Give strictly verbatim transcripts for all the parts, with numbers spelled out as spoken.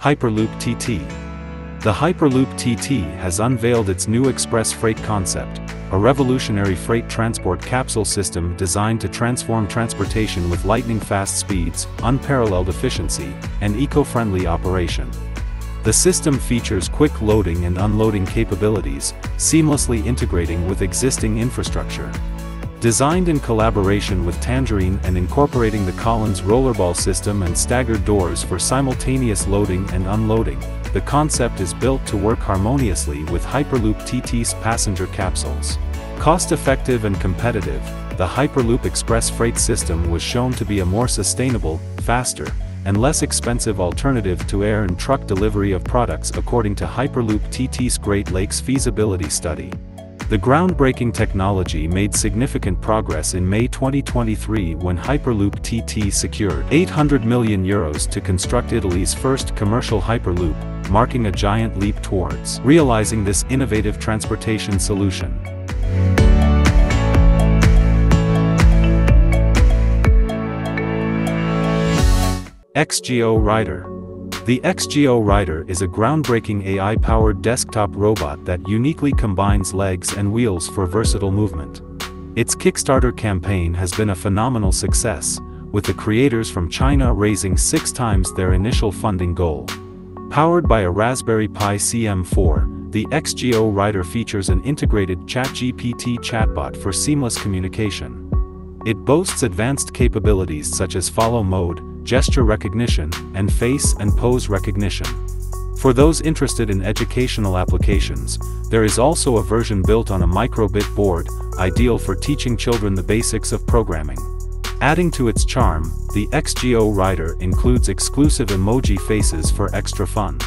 Hyperloop T T. The Hyperloop T T has unveiled its new express freight concept, a revolutionary freight transport capsule system designed to transform transportation with lightning-fast speeds, unparalleled efficiency, and eco-friendly operation. The system features quick loading and unloading capabilities, seamlessly integrating with existing infrastructure. Designed in collaboration with Tangerine and incorporating the Collins rollerball system and staggered doors for simultaneous loading and unloading, the concept is built to work harmoniously with Hyperloop T T's passenger capsules. Cost-effective and competitive, the Hyperloop Express freight system was shown to be a more sustainable, faster, and less expensive alternative to air and truck delivery of products according to Hyperloop T T's Great Lakes feasibility study. The groundbreaking technology made significant progress in May twenty twenty-three when Hyperloop T T secured eight hundred million euros to construct Italy's first commercial Hyperloop, marking a giant leap towards realizing this innovative transportation solution. X G O Rider. The X G O Rider is a groundbreaking A I-powered desktop robot that uniquely combines legs and wheels for versatile movement. Its Kickstarter campaign has been a phenomenal success, with the creators from China raising six times their initial funding goal. Powered by a Raspberry Pi C M four, the X G O Rider features an integrated ChatGPT chatbot for seamless communication. It boasts advanced capabilities such as follow mode, gesture recognition, and face and pose recognition. For those interested in educational applications, there is also a version built on a micro-bit board, ideal for teaching children the basics of programming. Adding to its charm, the X G O Rider includes exclusive emoji faces for extra fun.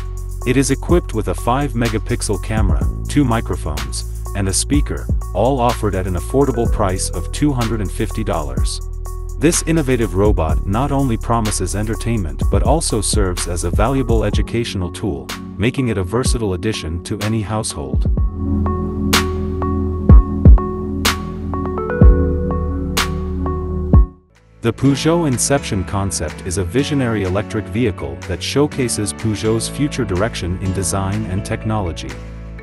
It is equipped with a five megapixel camera, two microphones, and a speaker, all offered at an affordable price of two hundred fifty dollars. This innovative robot not only promises entertainment but also serves as a valuable educational tool, making it a versatile addition to any household. The Peugeot Inception Concept is a visionary electric vehicle that showcases Peugeot's future direction in design and technology.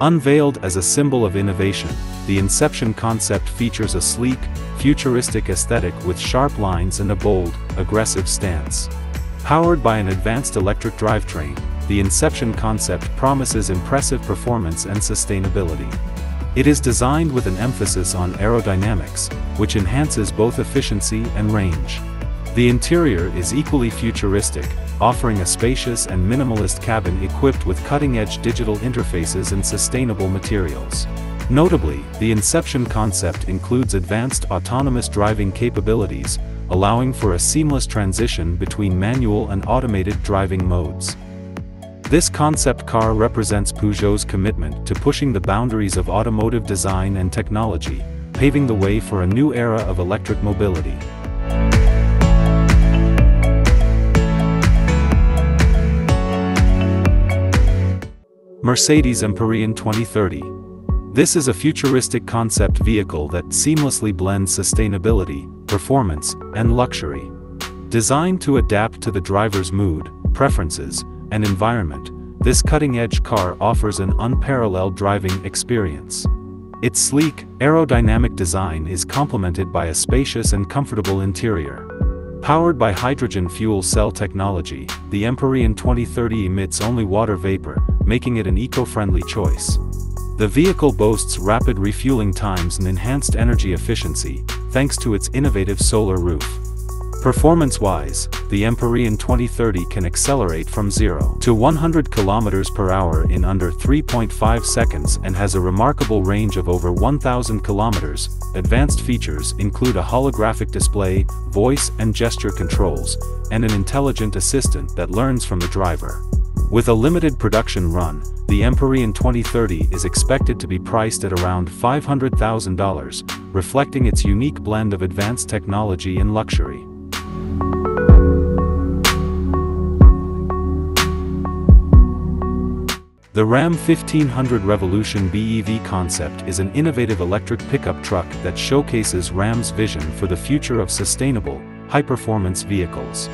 Unveiled as a symbol of innovation, the Inception concept features a sleek, futuristic aesthetic with sharp lines and a bold, aggressive stance. Powered by an advanced electric drivetrain, the Inception concept promises impressive performance and sustainability. It is designed with an emphasis on aerodynamics, which enhances both efficiency and range. The interior is equally futuristic, offering a spacious and minimalist cabin equipped with cutting-edge digital interfaces and sustainable materials. Notably, the Inception concept includes advanced autonomous driving capabilities, allowing for a seamless transition between manual and automated driving modes. This concept car represents Peugeot's commitment to pushing the boundaries of automotive design and technology, paving the way for a new era of electric mobility. Mercedes Empyrean twenty thirty. This is a futuristic concept vehicle that seamlessly blends sustainability, performance, and luxury. Designed to adapt to the driver's mood, preferences, and environment, this cutting-edge car offers an unparalleled driving experience. Its sleek, aerodynamic design is complemented by a spacious and comfortable interior. Powered by hydrogen fuel cell technology, the Empyrean twenty thirty emits only water vapor, making it an eco-friendly choice. The vehicle boasts rapid refueling times and enhanced energy efficiency, thanks to its innovative solar roof. Performance-wise, the Empyrean twenty thirty can accelerate from zero to one hundred kilometers per hour in under three point five seconds and has a remarkable range of over one thousand kilometers. Advanced features include a holographic display, voice and gesture controls, and an intelligent assistant that learns from the driver. With a limited production run, the Empyrean twenty thirty is expected to be priced at around five hundred thousand dollars, reflecting its unique blend of advanced technology and luxury. The Ram fifteen hundred Revolution B E V Concept is an innovative electric pickup truck that showcases Ram's vision for the future of sustainable, high-performance vehicles.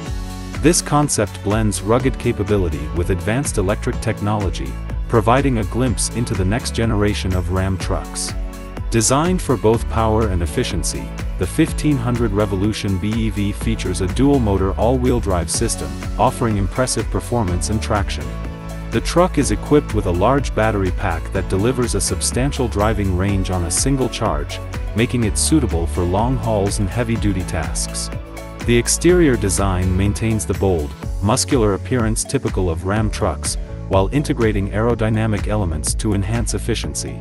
This concept blends rugged capability with advanced electric technology, providing a glimpse into the next generation of Ram trucks. Designed for both power and efficiency, the fifteen hundred Revolution B E V features a dual-motor all-wheel drive system, offering impressive performance and traction. The truck is equipped with a large battery pack that delivers a substantial driving range on a single charge, making it suitable for long hauls and heavy-duty tasks. The exterior design maintains the bold, muscular appearance typical of Ram trucks, while integrating aerodynamic elements to enhance efficiency.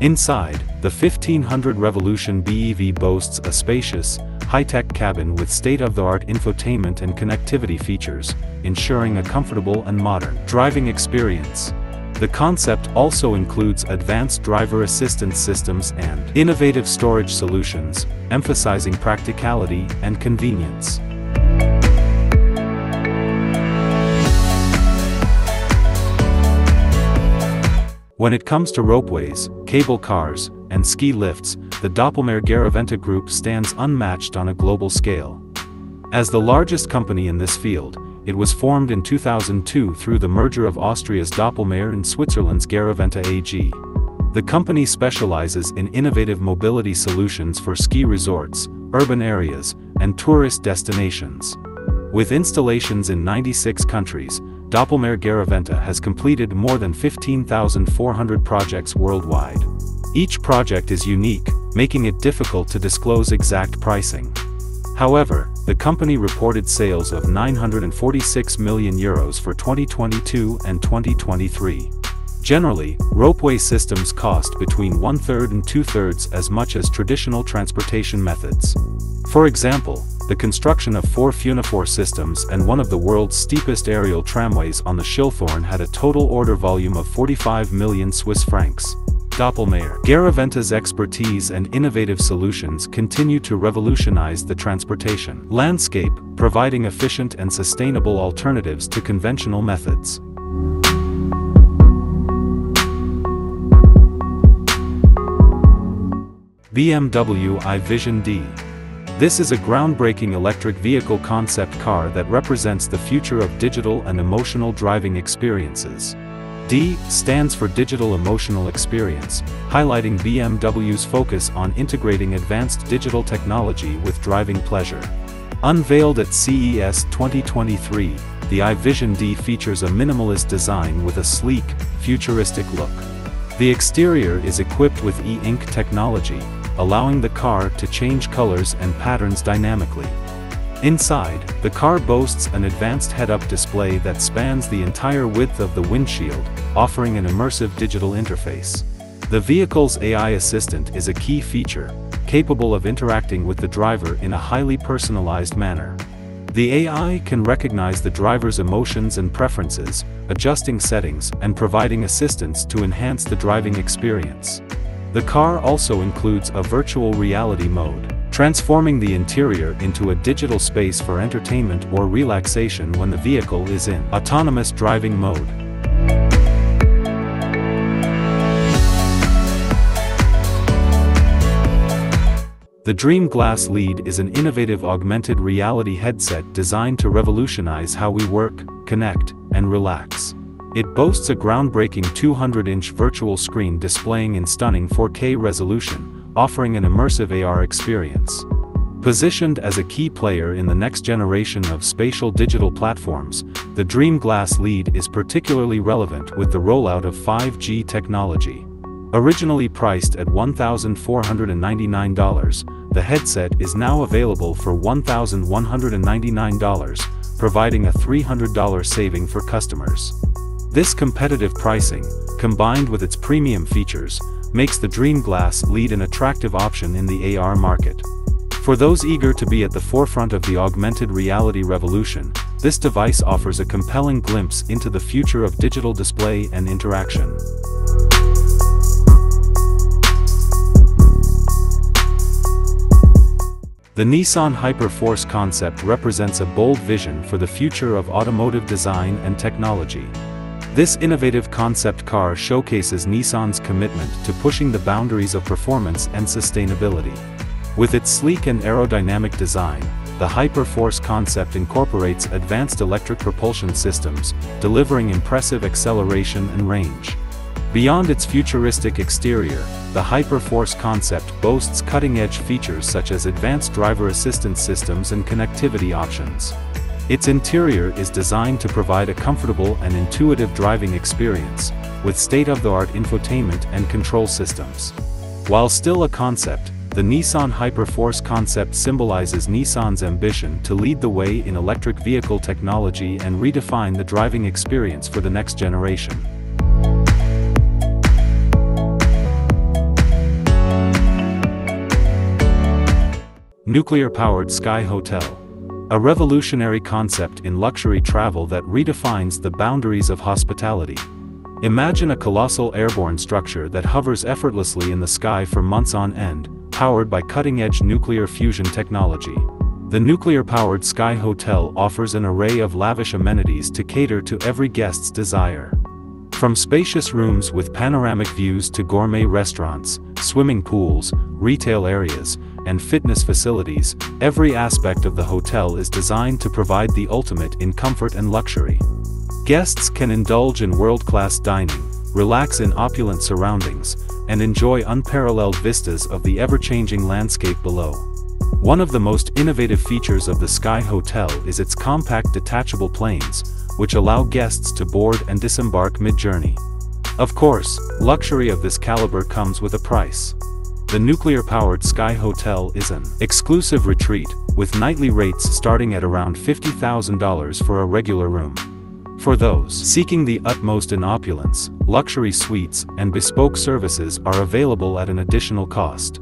Inside, the fifteen hundred Revolution B E V boasts a spacious, high-tech cabin with state-of-the-art infotainment and connectivity features, ensuring a comfortable and modern driving experience. The concept also includes advanced driver assistance systems and innovative storage solutions, emphasizing practicality and convenience. When it comes to ropeways, cable cars, and ski lifts, the Doppelmayr Garaventa Group stands unmatched on a global scale. As the largest company in this field, it was formed in two thousand two through the merger of Austria's Doppelmayr and Switzerland's Garaventa A G. The company specializes in innovative mobility solutions for ski resorts, urban areas, and tourist destinations. With installations in ninety-six countries, Doppelmayr Garaventa has completed more than fifteen thousand four hundred projects worldwide. Each project is unique, making it difficult to disclose exact pricing. However, the company reported sales of nine hundred forty-six million euros for twenty twenty-two and twenty twenty-three. Generally, ropeway systems cost between one-third and two-thirds as much as traditional transportation methods. For example, the construction of four Funifor systems and one of the world's steepest aerial tramways on the Schilthorn had a total order volume of forty-five million Swiss francs. Doppelmayr Garaventa's expertise and innovative solutions continue to revolutionize the transportation landscape, providing efficient and sustainable alternatives to conventional methods. B M W i Vision Dee. This is a groundbreaking electric vehicle concept car that represents the future of digital and emotional driving experiences. D stands for Digital Emotional Experience, highlighting B M W's focus on integrating advanced digital technology with driving pleasure. Unveiled at C E S twenty twenty-three, the i Vision Dee features a minimalist design with a sleek, futuristic look. The exterior is equipped with e-ink technology, allowing the car to change colors and patterns dynamically. Inside, the car boasts an advanced head-up display that spans the entire width of the windshield, offering an immersive digital interface. The vehicle's A I assistant is a key feature, capable of interacting with the driver in a highly personalized manner. The A I can recognize the driver's emotions and preferences, adjusting settings and providing assistance to enhance the driving experience. The car also includes a virtual reality mode, transforming the interior into a digital space for entertainment or relaxation when the vehicle is in autonomous driving mode. The Dream Glass Lead is an innovative augmented reality headset designed to revolutionize how we work, connect, and relax. It boasts a groundbreaking two hundred inch virtual screen displaying in stunning four K resolution, offering an immersive A R experience. Positioned as a key player in the next generation of spatial digital platforms, the Dream Glass Lead is particularly relevant with the rollout of five G technology. Originally priced at one thousand four hundred ninety-nine dollars, the headset is now available for one thousand one hundred ninety-nine dollars, providing a three hundred dollar saving for customers. This competitive pricing, combined with its premium features, makes the Dream Glass Lead an attractive option in the A R market. For those eager to be at the forefront of the augmented reality revolution, this device offers a compelling glimpse into the future of digital display and interaction. The Nissan Hyper Force Concept represents a bold vision for the future of automotive design and technology. This innovative concept car showcases Nissan's commitment to pushing the boundaries of performance and sustainability. With its sleek and aerodynamic design, the Hyper Force concept incorporates advanced electric propulsion systems, delivering impressive acceleration and range. Beyond its futuristic exterior, the Hyper Force concept boasts cutting-edge features such as advanced driver assistance systems and connectivity options. Its interior is designed to provide a comfortable and intuitive driving experience, with state-of-the-art infotainment and control systems. While still a concept, the Nissan Hyper Force concept symbolizes Nissan's ambition to lead the way in electric vehicle technology and redefine the driving experience for the next generation. Nuclear-powered Sky Hotel. A revolutionary concept in luxury travel that redefines the boundaries of hospitality. Imagine a colossal airborne structure that hovers effortlessly in the sky for months on end, powered by cutting-edge nuclear fusion technology. The nuclear-powered Sky Hotel offers an array of lavish amenities to cater to every guest's desire. From spacious rooms with panoramic views to gourmet restaurants, swimming pools, retail areas, and fitness facilities, every aspect of the hotel is designed to provide the ultimate in comfort and luxury. Guests can indulge in world-class dining, relax in opulent surroundings, and enjoy unparalleled vistas of the ever-changing landscape below. One of the most innovative features of the Sky Hotel is its compact detachable planes, which allow guests to board and disembark mid-journey. Of course, luxury of this caliber comes with a price. The nuclear-powered Sky Hotel is an exclusive retreat, with nightly rates starting at around fifty thousand dollars for a regular room. For those seeking the utmost in opulence, luxury suites and bespoke services are available at an additional cost.